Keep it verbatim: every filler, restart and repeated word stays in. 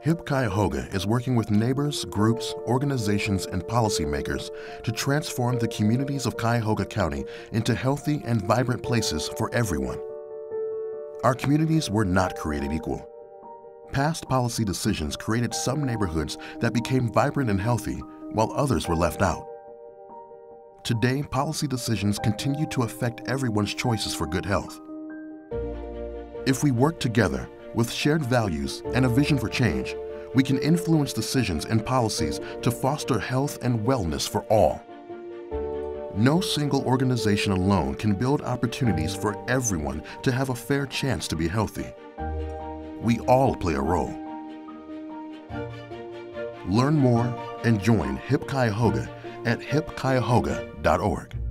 HIP-Cuyahoga is working with neighbors, groups, organizations, and policymakers to transform the communities of Cuyahoga County into healthy and vibrant places for everyone. Our communities were not created equal. Past policy decisions created some neighborhoods that became vibrant and healthy, while others were left out. Today, policy decisions continue to affect everyone's choices for good health. If we work together, with shared values and a vision for change, we can influence decisions and policies to foster health and wellness for all. No single organization alone can build opportunities for everyone to have a fair chance to be healthy. We all play a role. Learn more and join HIP-Cuyahoga at hip cuyahoga dot org.